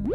What?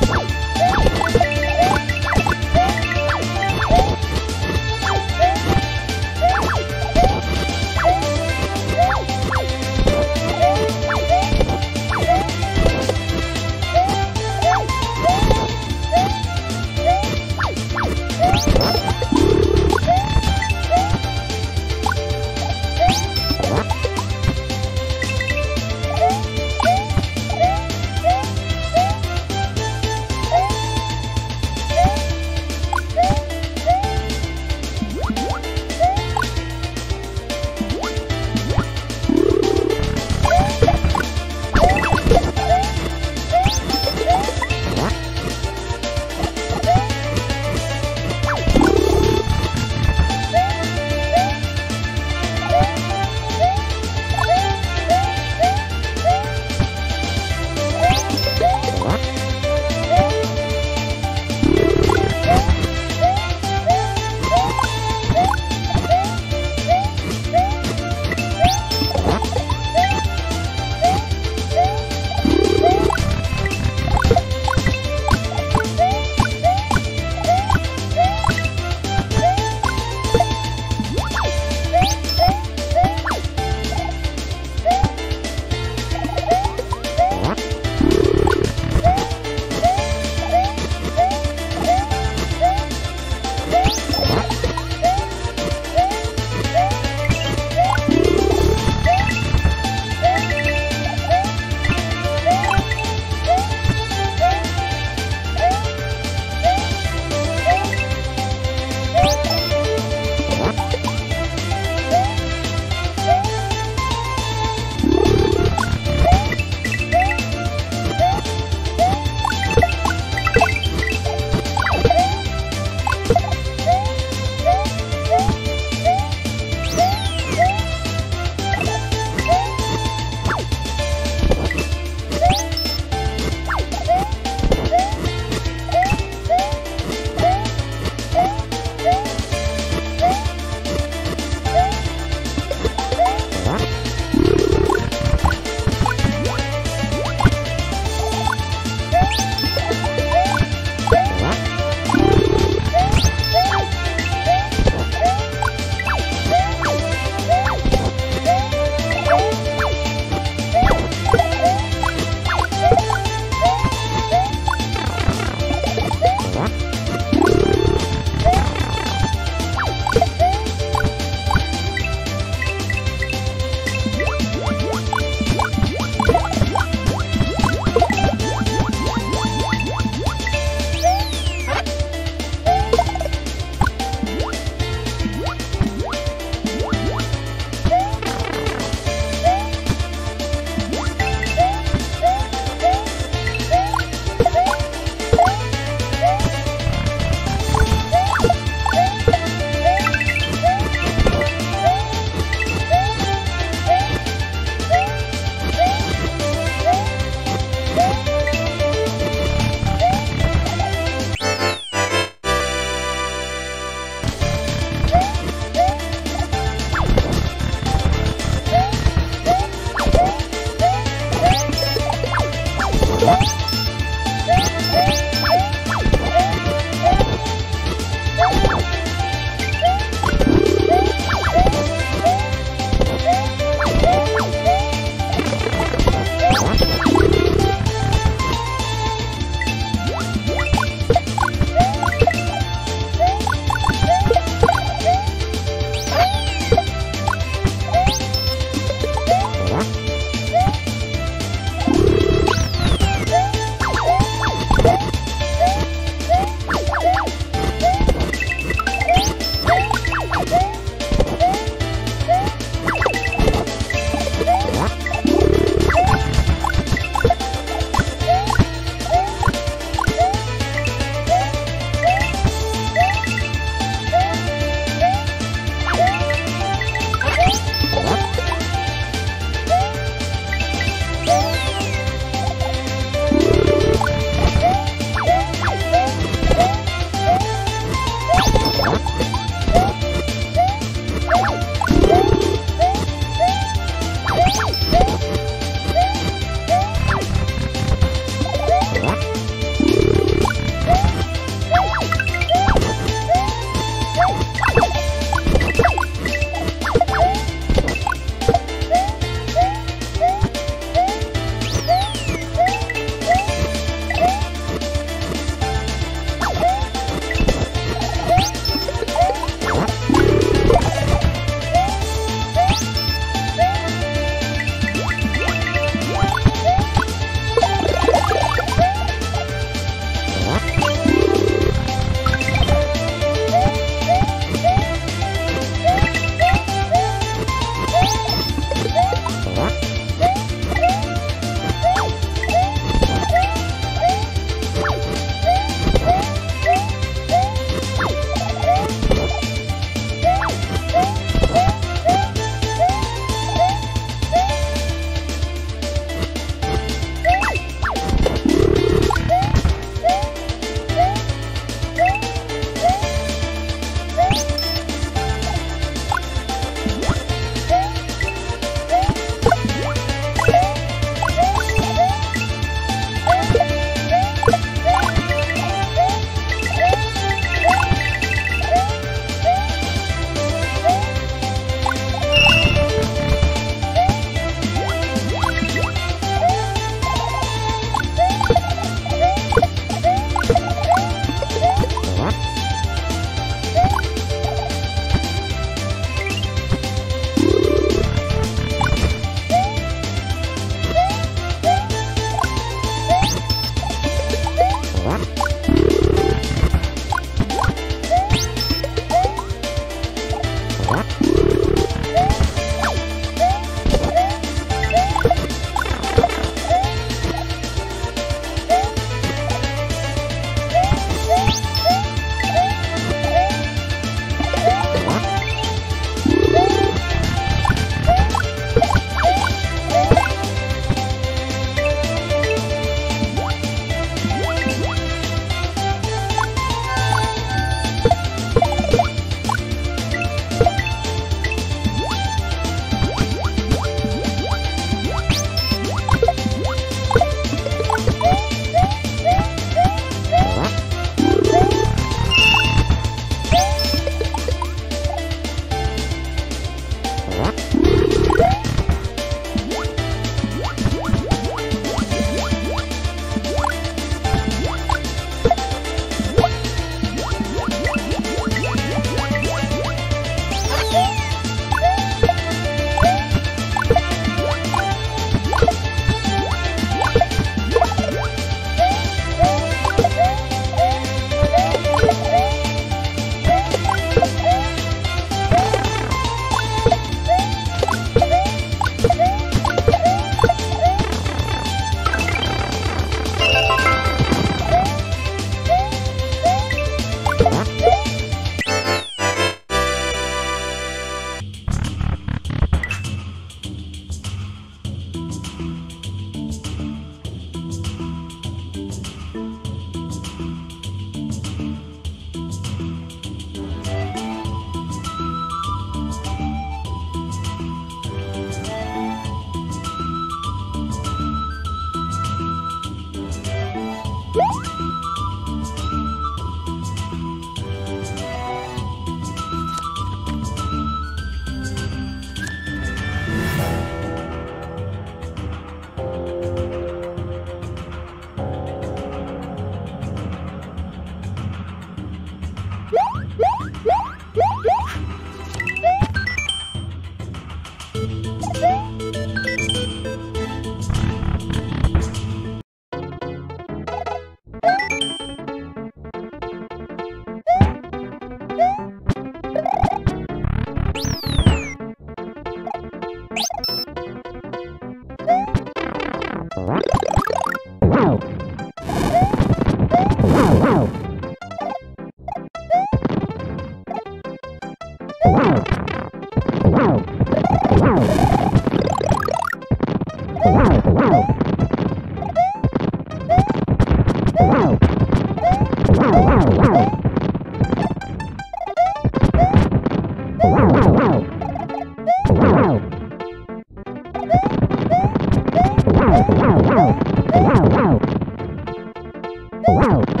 Wow.